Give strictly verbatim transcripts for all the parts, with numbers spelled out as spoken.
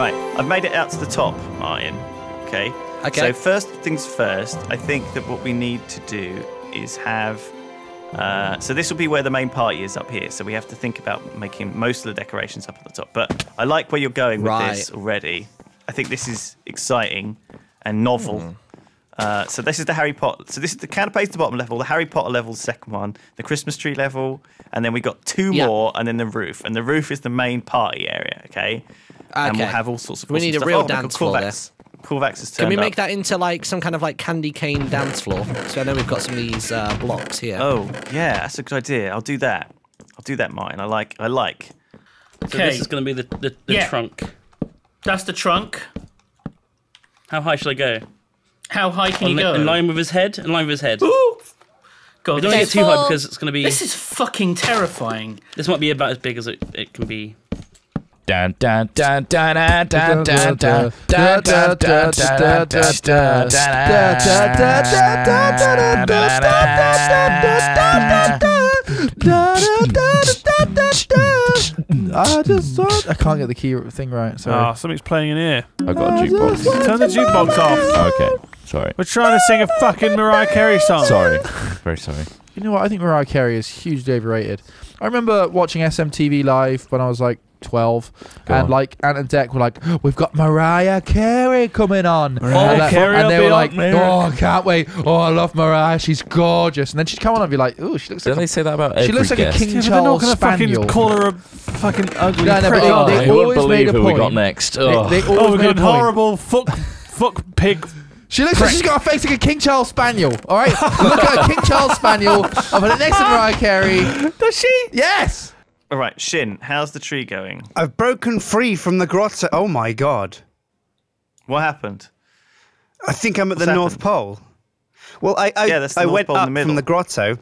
Right, I've made it out to the top, Martin. Okay. Okay. So first things first, I think that what we need to do is have... Uh, so this will be where the main party is up here. So we have to think about making most of the decorations up at the top. But I like where you're going with right. this already. I think this is exciting and novel. Mm. Uh, so this is the Harry Potter. So this is the canopies to the bottom level, the Harry Potter level, the second one, the Christmas tree level, and then we got two yeah. more, and then the roof. And the roof is the main party area, okay? okay. And we'll have all sorts of. We need a stuff. real oh, dance floor. Corvax. Corvax is turned Can we make up. that into like some kind of like candy cane dance floor? So I know we've got some of these uh, blocks here. Oh yeah, that's a good idea. I'll do that. I'll do that, Martin. I like. I like. Okay. So this is going to be the the, the yeah. trunk. That's the trunk. How high should I go? How high can on, you go? In line with his head? In line with his head. Ooh! God, don't get too high because it's going to be... This is fucking terrifying. This might be about as big as it, it can be. Dun dun dun dun dun dun dun dun dun dun dun I just thought I can't get the key thing right. Sorry. Oh, something's playing in here. I got a jukebox. Turn the jukebox off. Okay. Sorry. We're trying to sing a fucking Mariah Carey song. Sorry. Very sorry. You know what? I think Mariah Carey is hugely overrated. I remember watching S M T V live when I was like twelve, Go and on. like Ant and Dec were like, we've got Mariah Carey coming on, Mariah and, that, Carey and they were like, oh, I can't wait, oh, I love Mariah, she's gorgeous, and then she'd come on and be like, oh, she looks. Don't like they a, say that about every She looks like guest. a King yeah, Charles spaniel. Call her a fucking ugly. No, no, but they, they oh, always made a point. We got next. Oh, they, they oh we've got a horrible fuck, fuck pig. She looks Prick. like she's got a face like a King Charles spaniel, all right? Look at a King Charles spaniel. I'm an next to Mariah Carey. Does she? Yes. All right, Sjin, how's the tree going? I've broken free from the grotto. Oh, my God. What happened? I think I'm at What's the happened? North Pole. Well, I, I, yeah, I went up the from the grotto,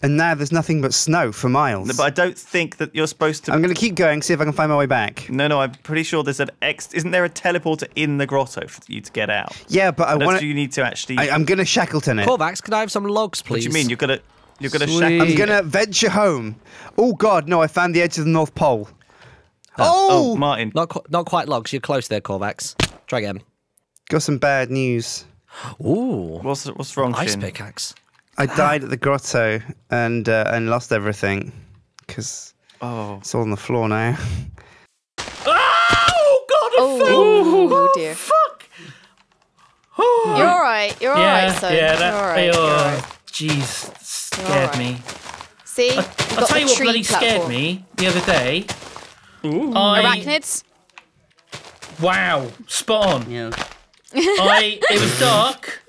and now there's nothing but snow for miles. No, but I don't think that you're supposed to... I'm going to keep going, see if I can find my way back. No, no, I'm pretty sure there's an... Ex Isn't there a teleporter in the grotto for you to get out? Yeah, but I want to... That's you need to actually... I, I'm going to Shackleton it. Corvax, could I have some logs, please? What do you mean? You're going to... You're gonna shack I'm gonna venture home. Oh God, no! I found the edge of the North Pole. Uh, oh! oh, Martin, not qu not quite logs. You're close there, Corvax. Try again. Got some bad news. Ooh, what's what's wrong? Ice Sjin? pickaxe. I died at the grotto and uh, and lost everything because oh, it's all on the floor now. Oh God! Oh, oh, oh dear! Fuck! Oh. You're all right. You're yeah, all right, son. Yeah, that's all right. All right. Jeez. Scared right. me. See, I, I'll tell you what bloody platform. scared me the other day. Ooh. I, Arachnids. Wow, spot on. Yeah. I it was dark.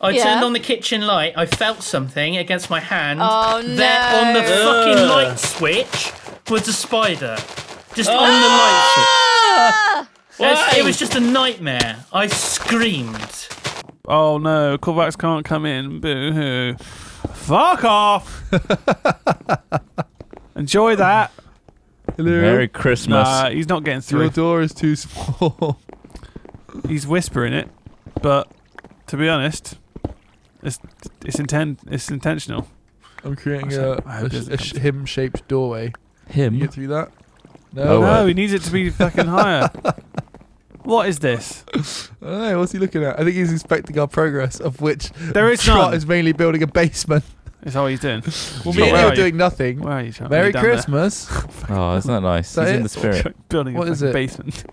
I yeah. turned on the kitchen light. I felt something against my hand. Oh no! There on the fucking Ugh. light switch was a spider, just oh. on the light switch. Ah! It was just a nightmare. I screamed. Oh no! Corvax can't come in. Boo hoo. Fuck off! Enjoy that. Hello. Merry Christmas. Nah, he's not getting through. Your door is too small. He's whispering it, but to be honest, it's it's intent it's intentional. I'm creating a, a, a, a him-shaped doorway. Him? Can you get through that? No, no, no, he needs it to be fucking higher. What is this? I don't know. What's he looking at? I think he's inspecting our progress, of which there is Trot none. is mainly building a basement. Is that what he's doing? Well, me and you are doing nothing. Where are you, Trot? Merry Christmas. Oh, isn't that nice? Is that he's it? in the spirit. Building what a is it? basement.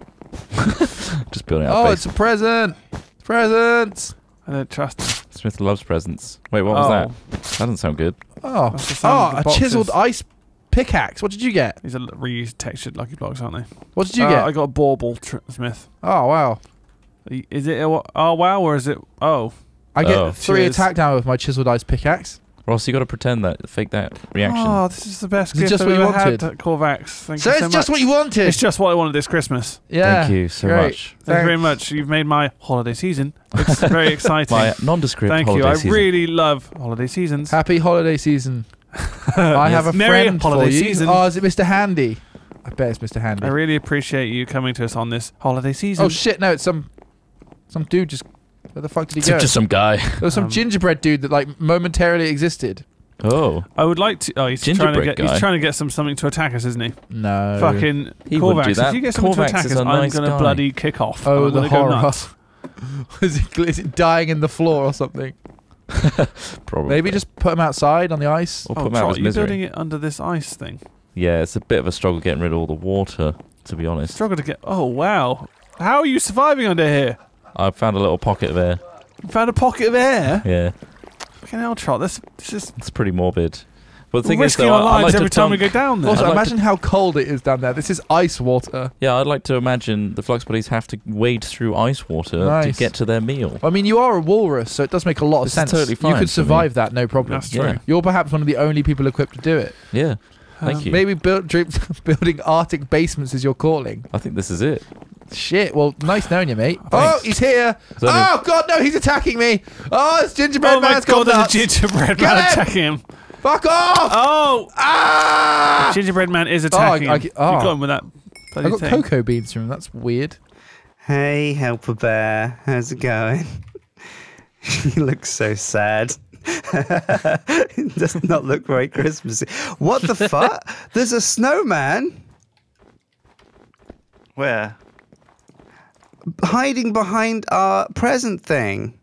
Just building up. Oh, basement. It's a present. It's presents. I don't trust him. Smith loves presents. Wait, what was oh. that? That doesn't sound good. Oh, oh a chiseled ice pickaxe. What did you get? These are reused textured lucky blocks, aren't they? What did you uh, get? I got a bauble, Smith. Oh wow! Is it a, oh wow or is it oh? I get oh. three Cheers. attack down with my chiseled ice pickaxe. Ross, you got to pretend that fake that reaction. Oh, this is the best is gift just I've what ever wanted? had. Corvax, thank so you so it's much. just what you wanted. It's just what I wanted this Christmas. Yeah. Thank you so Great. much. Thank Thanks. you very much. You've made my holiday season. It's very exciting. My nondescript. Thank holiday you. Season. I really love holiday seasons. Happy holiday season. I yes. have a Merry friend holiday for you. Season. Oh, is it Mister Handy? I bet it's Mister Handy. I really appreciate you coming to us on this holiday season. Oh shit! No, it's some, some dude. Just where the fuck did he it's go? Just some guy. There was some um, gingerbread dude that like momentarily existed. Oh. I would like to... Oh, he's trying to, get, he's trying to get some something to attack us, isn't he? No. Fucking he Corvax. Do that. If you get something Corvax to attack us, nice I'm going to bloody kick off. Oh, the horror. is, it, is it dying in the floor or something? Probably. Maybe just put him outside on the ice. Or put oh, him out of his misery. Are you building it under this ice thing? Yeah, it's a bit of a struggle getting rid of all the water, to be honest. Struggle to get... Oh, wow. How are you surviving under here? I found a little pocket of air. You found a pocket of air? Yeah. Fucking hell, Trot. This, this is... It's pretty morbid. But the thing is, though, our lives I like every time we go down there. Also, like imagine how cold it is down there. This is ice water. Yeah, I'd like to imagine the flux bodies have to wade through ice water nice. to get to their meal. I mean, you are a walrus, so it does make a lot of this sense. Totally fine. You could survive that, no problem. That's true. Yeah. You're perhaps one of the only people equipped to do it. Yeah. Thank um, you. Maybe build, building Arctic basements is your calling. I think this is it. Shit, well, nice knowing you, mate. Thanks. Oh, he's here. Oh, God, no, he's attacking me. Oh, it's Gingerbread oh Man's gone nuts. Oh, my God, there's a Gingerbread Get Man him. attacking him. Fuck off! Oh! Ah! The Gingerbread Man is attacking oh, I, I, him. Oh. You got him with that bloody I got thing. Cocoa beans from him. That's weird. Hey, Helper Bear. How's it going? You look so sad. It does not look very Christmassy. What the fuck? There's a snowman. Where? Hiding behind our present thing.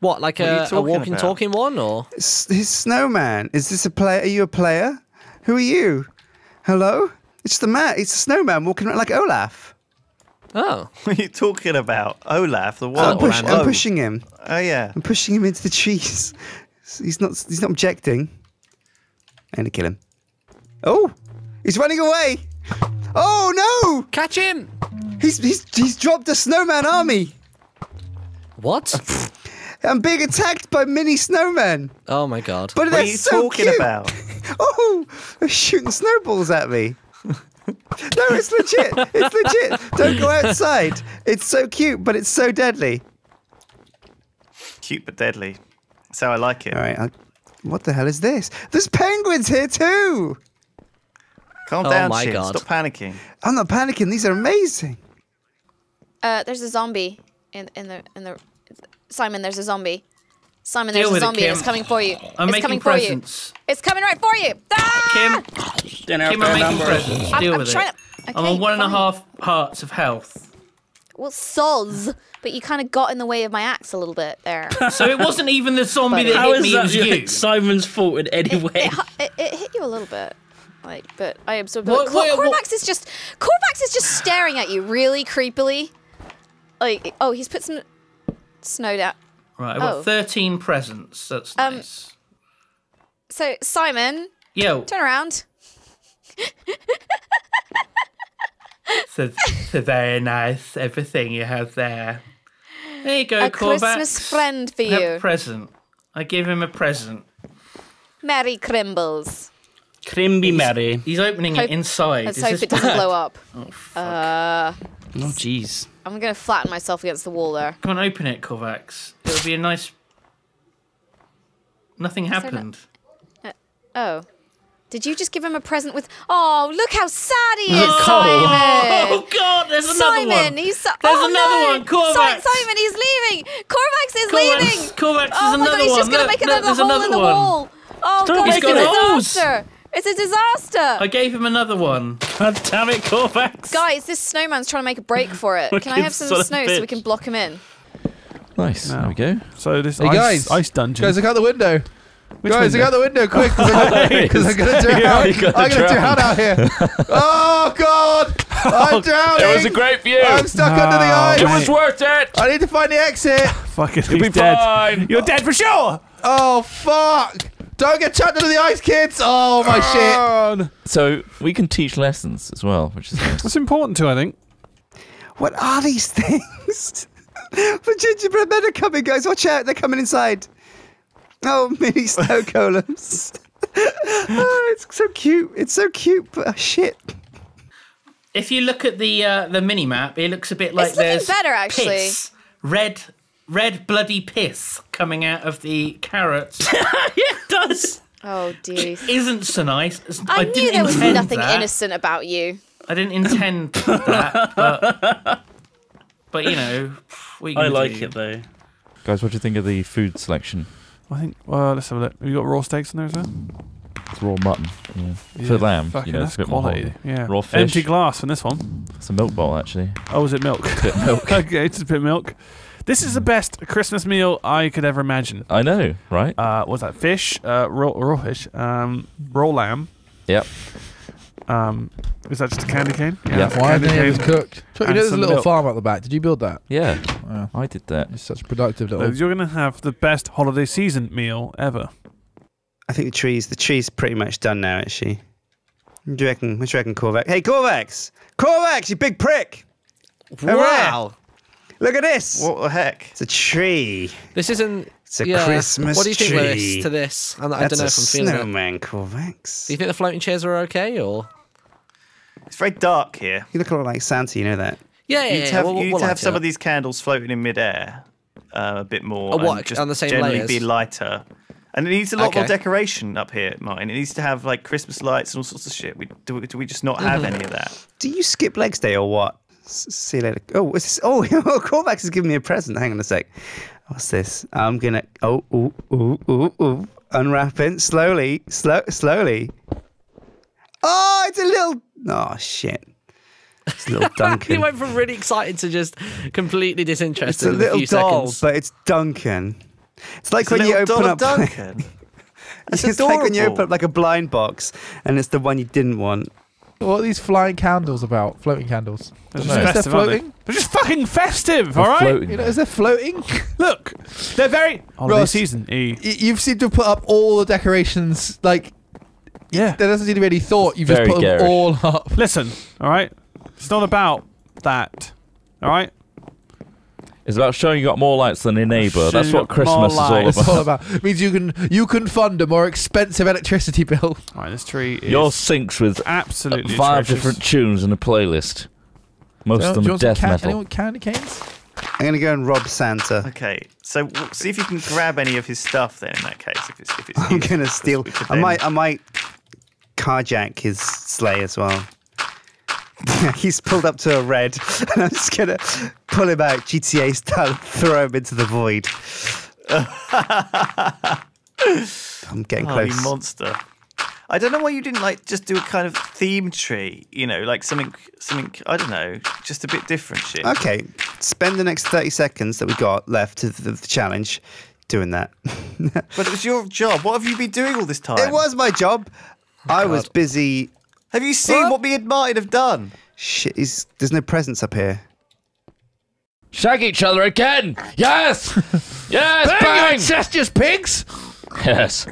What, like what a, a walking, about? talking one, or S his snowman? Is this a player? Are you a player? Who are you? Hello? It's the man. It's the snowman walking around like Olaf. Oh, what are you talking about? Olaf, the one. I'm, push I'm pushing him. Oh yeah, I'm pushing him into the trees. He's not. He's not objecting. I'm gonna kill him. Oh, he's running away. Oh no! Catch him! He's he's he's dropped a snowman army. What? I'm being attacked by mini snowmen. Oh my god! But what are you so talking cute. about? Oh, they're shooting snowballs at me. No, it's legit. It's legit. Don't go outside. It's so cute, but it's so deadly. Cute but deadly. That's how I like it. All right. I'll... What the hell is this? There's penguins here too. Calm oh down, Sjin. Stop panicking. I'm not panicking. These are amazing. Uh, there's a zombie in in the in the. Simon, there's a zombie. Simon, Deal there's a zombie. It, it's coming for you. I'm it's coming presents. for you. It's coming right for you. Ah! Kim, Kim I'm making number. presents. Deal I'm, with I'm it. To, okay, I'm on one fine. and a half hearts of health. Well, soz, but you kind of got in the way of my axe a little bit there. So it wasn't even the zombie that hit me. It was you. Simon's fault in any it, way. It, it, it hit you a little bit. Like, but I absorbed it. Like, Corvax is just Corvax is just staring at you really creepily. Like, oh, he's put some. Snowed out. Right, I got oh. thirteen presents. That's um, nice. So, Simon. Yo. Turn around. so, so very nice, everything you have there. There you go, a Corvax. A Christmas friend for you. A present. I give him a present. Merry Crimbles. Crimby Merry. He's opening hope, it inside. Let's Is hope it doesn't blow up. Oh, fuck. Uh, Oh, jeez. I'm going to flatten myself against the wall there. Come on, open it, Corvax. It'll be a nice... Nothing happened. Not... Uh, oh. Did you just give him a present with... Oh, look how sad he is, oh, Simon! Oh, God, there's another Simon, one! Simon, he's... So... There's oh, another no. one, Corvax! Simon, he's leaving! Corvax is Corvax. leaving! Corvax oh, is another one! Oh, my God, he's just going to make another look, hole another in the one. wall! Oh, Don't God, it's a disaster! Holes. It's a disaster! I gave him another one. God damn it, Corvax! Guys, this snowman's trying to make a break for it. Can I have some snow so we can block him in? Nice. Now. There we go. So this hey ice, guys, ice dungeon. Guys, look out the window. Which guys, window? look out the window, quick! Because I'm going to drown. I'm going to drown out here. Oh God! I'm drowning. It was a great view. I'm stuck no, under the ice. It was worth it. I need to find the exit. Fucking, you'll be dead. Fine. You're dead for sure. Oh fuck! Don't get chucked into the ice, kids! Oh, my God. shit! So, we can teach lessons as well, which is nice. That's important too, I think. What are these things? The gingerbread men are coming, guys. Watch out, they're coming inside. Oh, mini snow columns. Oh, it's so cute. It's so cute, but oh, shit. If you look at the uh, the mini-map, it looks a bit like it's there's better, actually. piss. Red... Red bloody piss coming out of the carrots. Yeah, it does. Oh, dear. It isn't so nice. I, I knew didn't there was nothing that. innocent about you. I didn't intend that, but, but you know, we. I like do. it though. Guys, what do you think of the food selection? I think, well, let's have a look. Have you got raw steaks in there as well? It's raw mutton. Yeah. Yeah, for lamb, you know, it's a bit quality. More yeah. Raw fish. Empty glass in this one. It's a milk bowl, actually. Oh, is it milk? It's a bit milk. Okay, it's a bit milk. This is the best Christmas meal I could ever imagine. I know, right? Uh, what's that? Fish, uh, raw, raw fish, um, raw lamb. Yep. Um, is that just a candy cane? Yeah. Yep. Why candy cane was cooked? You know, there's a little milk. farm at the back. Did you build that? Yeah, yeah. I did that. It's such a productive little. So you're gonna have the best holiday season meal ever. I think the tree's the tree's pretty much done now, actually. What do you reckon? What do you reckon, Corvax? Hey, Corvax! Corvax, you big prick! Wow! Look at this! What the heck? It's a tree. This isn't. It's a yeah. Christmas tree. What do you think of this, to this? I, I don't know if I'm feeling it. That's a snowman, Corvax. Do you think the floating chairs are okay, or? It's very dark here. You look a lot like Santa, you know that. Yeah, yeah. You need to have, yeah, we'll, you need we'll to have some of these candles floating in midair, uh, a bit more. Oh, what? And just on the same generally layers. Be lighter. And it needs a lot okay. more decoration up here, Martin. It needs to have like Christmas lights and all sorts of shit. We do, do we just not have mm-hmm. any of that? Do you skip legs day or what? See you later. Oh, is this, oh, Corvax has given me a present. Hang on a sec. What's this? I'm gonna. Oh, ooh, ooh, ooh, ooh. Unwrapping slowly, slow, slowly. Oh, it's a little. Oh shit! It's a little Duncan. He went from really excited to just completely disinterested. It's a in little a few doll, seconds. But it's Duncan. It's like it's when you open up. Duncan. It's adorable. Like when you open up like a blind box, and it's the one you didn't want. What are these flying candles about? Floating candles. They're just festive, they're floating. They're just fucking festive, all right? You know, is there floating? Look, they're very. Holiday season. You've seemed to put up all the decorations. Like, yeah, there doesn't seem to be any thought. You've just put them all up. Listen, all right, it's not about that, all right. It's about showing you got more lights than your neighbour. That's what Christmas is all about. It's all about. It means you can you can fund a more expensive electricity bill. All right, this tree is yours syncs with absolutely five atrocious. different tunes in a playlist. Most of them are death metal. Anyone candy canes? I'm gonna go and rob Santa. Okay, so see if you can grab any of his stuff then. In that case, if it's if it's I'm gonna steal. I might I might carjack his sleigh as well. He's pulled up to a red, and I'm just gonna pull him out G T A style, throw him into the void. I'm getting Holy close. Monster! I don't know why you didn't like just do a kind of theme tree, you know, like something, something I don't know, just a bit different shit. Okay, spend the next thirty seconds that we got left to the, the challenge doing that. But it was your job. What have you been doing all this time? It was my job. Oh, I God. was busy. Have you seen what, what me and Martin have done? Shit, he's, there's no presents up here. Shag each other again! Yes! Yes! Bang, bang! You incestuous pigs! Yes.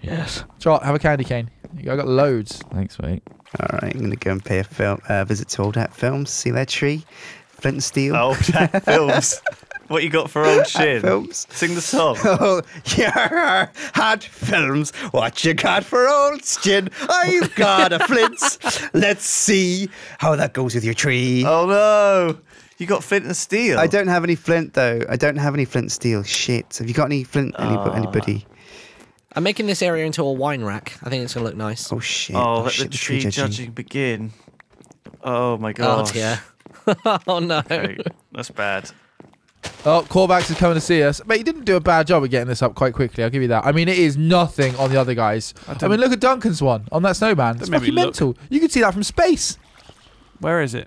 Yes. Charles, have a candy cane. I got loads. Thanks, mate. Alright, I'm going to go and pay a film, uh, visit to Old Hat Films, see their tree, Flint and Steel. Old Hat Films. What you got for old Sjin? Films. Sing the song. Oh, yeah, Hat Films. What you got for old Sjin? I've got a flint. Let's see how that goes with your tree. Oh no, you got flint and steel. I don't have any flint though. I don't have any flint and steel. Shit. Have you got any flint? Uh, anybody? I'm making this area into a wine rack. I think it's gonna look nice. Oh shit. Oh, oh let shit, the tree, tree judging. judging begin. Oh my god. Oh dear. Oh no. Okay, that's bad. Oh, Corvax is coming to see us. Mate, you didn't do a bad job of getting this up quite quickly, I'll give you that. I mean, it is nothing on the other guys. I, I mean, look at Duncan's one on that snowman. It's fucking mental. Look. You can see that from space. Where is it?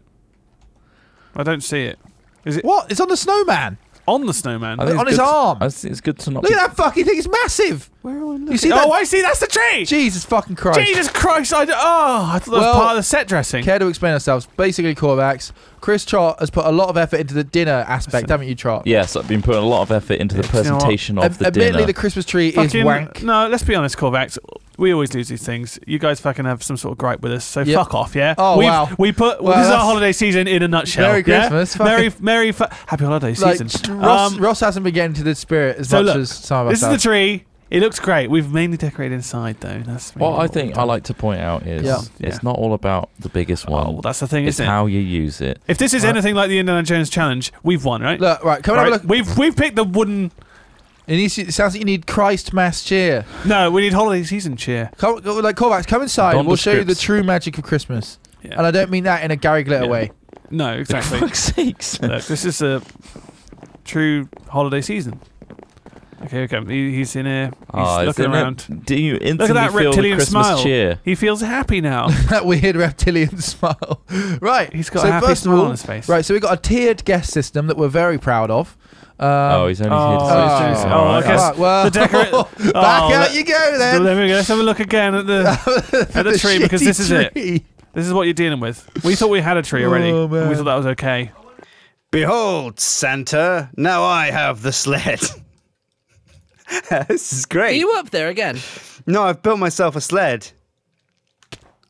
I don't see it. Is it? What? It's on the snowman. On the snowman? On his arm. I think it's good to not... Look at that fucking thing. It's massive. Where are we looking? You see that? Oh, I see. That's the tree. Jesus fucking Christ. Jesus Christ. I, oh, I thought that was well, part of the set dressing. Care to explain ourselves. Basically, Corvax, Chris Trott has put a lot of effort into the dinner aspect, Listen. haven't you, Trott? Yes, I've been putting a lot of effort into the presentation you know of the Admittedly, dinner. Admittedly, the Christmas tree fucking, is wank. No, let's be honest, Corvax. We always lose these things. You guys fucking have some sort of gripe with us, so yep. fuck off, yeah? Oh, We've, wow. We put, well, this is our holiday season in a nutshell. Merry Christmas. Yeah? Merry, merry, happy holiday season. Like, Ross, um, Ross hasn't been getting to the spirit as so much look, as some of us. This is the tree. It looks great. We've mainly decorated inside, though. That's really what I think I like to point out is yeah. it's yeah. not all about the biggest one. Oh, well, that's the thing, it's isn't it? It's how you use it. If this is right. anything like the Indiana Jones challenge, we've won, right? Look, right, come right. and have a look. We've, we've picked the wooden... It, needs to, it sounds like you need Christmas cheer. No, we need holiday season cheer. Come, like Corvax, come inside and we'll show scripts. you the true magic of Christmas. Yeah. And I don't mean that in a Gary Glitter yeah. way. No, exactly. For fuck's sakes. Look, this is a true holiday season. Here we come. He, he's in a. He's oh, looking around. That, do you instantly Look at that feel reptilian the Christmas smile. Cheer? He feels happy now. That weird reptilian smile. Right. He's got so a happy smile all, on his face. Right. So we've got a tiered guest system that we're very proud of. Um, oh, he's only oh, here to oh, oh, oh, I guess right, well, the oh, back out you go then. So there we go. Let's have a look again at the at the, the tree because this is tree. it. This is what you're dealing with. We thought we had a tree already. Oh, and we thought that was okay. Behold, Santa! Now I have the sled. This is great. Are you up there again? No, I've built myself a sled.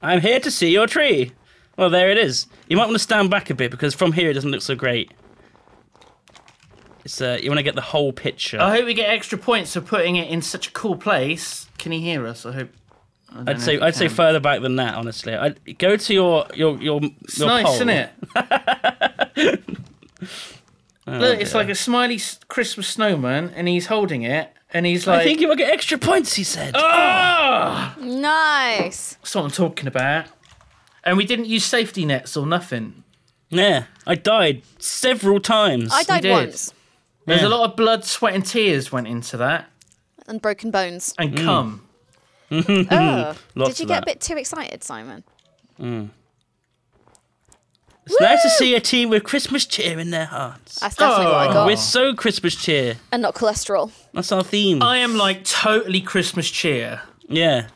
I'm here to see your tree. Well, there it is. You might want to stand back a bit because from here it doesn't look so great. It's, uh, you want to get the whole picture. I hope we get extra points for putting it in such a cool place. Can he hear us? I hope. I I'd say I'd say further back than that. Honestly, I'd go to your your your. It's your nice, pole. Isn't it? Oh, look, dear. It's like a smiley Christmas snowman, and he's holding it, and he's like. I think you will get extra points. He said. Oh! Oh! Nice. That's what I'm talking about. And we didn't use safety nets or nothing. Yeah, I died several times. I died once. There's yeah. a lot of blood, sweat, and tears went into that, and broken bones, and mm. cum. oh, did you get that. a bit too excited, Simon? Mm. It's Woo! nice to see a team with Christmas cheer in their hearts. That's definitely oh. what I got. We're so Christmas cheer, and not cholesterol. That's our theme. I am like totally Christmas cheer. Yeah,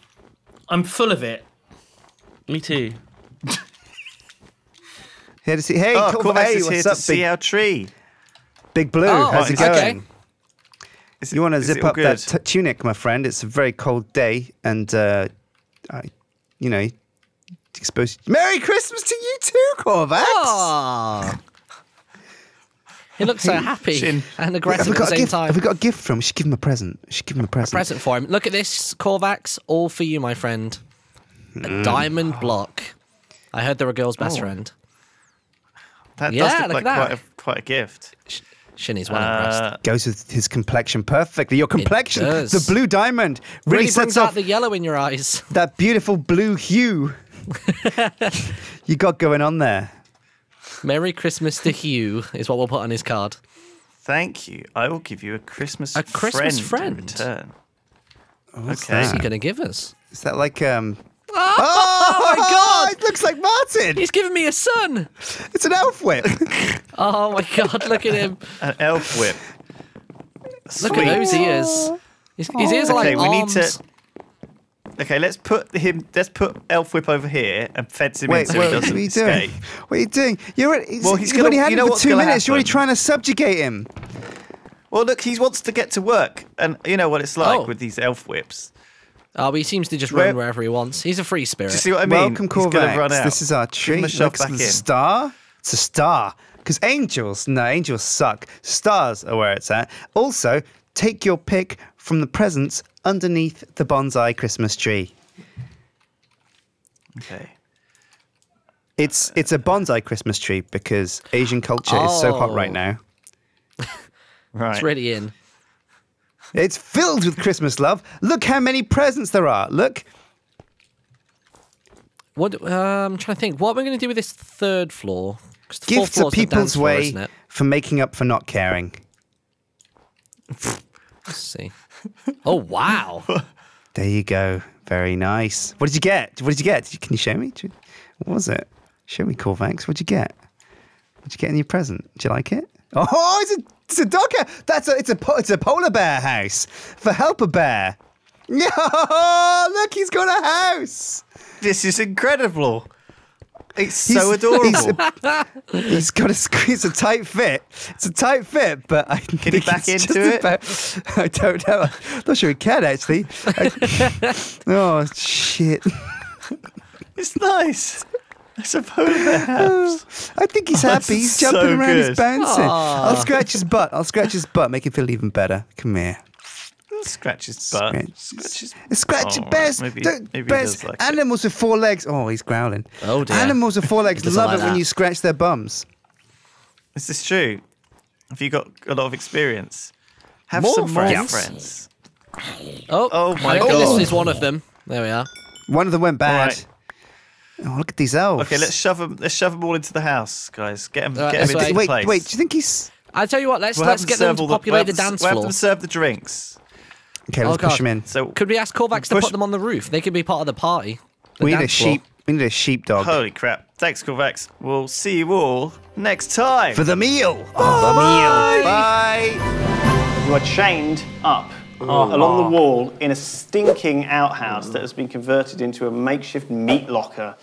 I'm full of it. Me too. Here to see. Hey, oh, cool hey, what's here up, to see our tree. Big Blue, oh, how's it going? Okay. It, you want to zip up good? that t tunic, my friend. It's a very cold day, and uh, I, you know, exposed. Merry Christmas to you too, Corvax. Oh. He looks so happy Sjin. and aggressive at the same gift? time. Have we got a gift from? We should give him a present. We should give him a present. A present for him. Look at this, Corvax. All for you, my friend. A mm. diamond oh. block. I heard they're a girl's best oh. friend. That yeah, does look, look like quite a, quite a gift. Sh Shinny's well uh, impressed. Goes with his complexion perfectly. Your complexion, the blue diamond, really, really sets brings off out the yellow in your eyes. That beautiful blue hue you got going on there. Merry Christmas to Hugh is what we'll put on his card. Thank you. I will give you a Christmas a Christmas friend, friend. in return. Oh, okay. What's he going to give us? Is that like um? Oh, oh, oh my God! It looks like Martin. He's giving me a son. It's an elf whip. Oh my God! Look at him. An elf whip. Sweet. Look at those ears. His, his ears are okay, like we arms. Need to. Okay, let's put him. Let's put elf whip over here and fence him Wait, in so what, he doesn't what are you doing? escape. What are you doing? You're. He's, well, he's, he's gonna, already had you know him for two minutes. Happen. You're already trying to subjugate him. Well, look, he wants to get to work, and you know what it's like oh. with these elf whips. Oh, but he seems to just Where, run wherever he wants. He's a free spirit. Do you see what I mean? Welcome, Corvax. This is our tree. It looks like a star. It's a star. Because angels, no, angels suck. Stars are where it's at. Also, take your pick from the presents underneath the bonsai Christmas tree. Okay. It's it's a bonsai Christmas tree because Asian culture oh. is so hot right now. Right. It's really in. It's filled with Christmas love. Look how many presents there are. Look. What uh, I'm trying to think. What we're going to do with this third floor? The Gifts are people's way floor, isn't it? for making up for not caring. Let's see. Oh wow! There you go. Very nice. What did you get? What did you get? Did you, can you show me? You, what was it? Show me, Corvax. What did you get? What did you get in your present? Did you like it? Oh, it's a it's a docker. That's a it's a it's a polar bear house for helper bear. No, oh, look, he's got a house. This is incredible. It's he's, so adorable. He's, a, he's got a squeeze. A tight fit. It's a tight fit, but I can think he back it's into it. About, I don't know. I'm not sure he can actually. I, oh shit! It's nice. It's a polar bear house. I think he's oh, happy. He's jumping so around. Good. He's bouncing. Aww. I'll scratch his butt. I'll scratch his butt. Make him feel even better. Come here. Scratch his butt. Scratch, scratch his butt. Scratch oh, bears. Maybe, maybe bears. Like Animals it. with four legs. Oh, he's growling. Oh dear. Animals with four legs love like it that. when you scratch their bums. Is this true? Have you got a lot of experience? Have more some more friends. friends. Oh, oh my I God. This is one of them. There we are. One of them went bad. Right. Oh, look at these elves. Okay, let's shove them. Let's shove them all into the house, guys. Get them. Right, get them into wait, place. Wait, wait. Do you think he's? I tell you what, let's we'll let's get them, them to populate the, we'll the dance we'll floor. We'll have them serve the drinks. Okay, let's oh, push them in. So could we ask Corvax to put them on the roof? They could be part of the party. The we need a sheep. Floor. We need a sheepdog. Holy crap! Thanks, Corvax. We'll see you all next time for the meal. Bye. Oh, the meal. Bye. You are chained up. Oh, along the wall in a stinking outhouse that has been converted into a makeshift meat locker.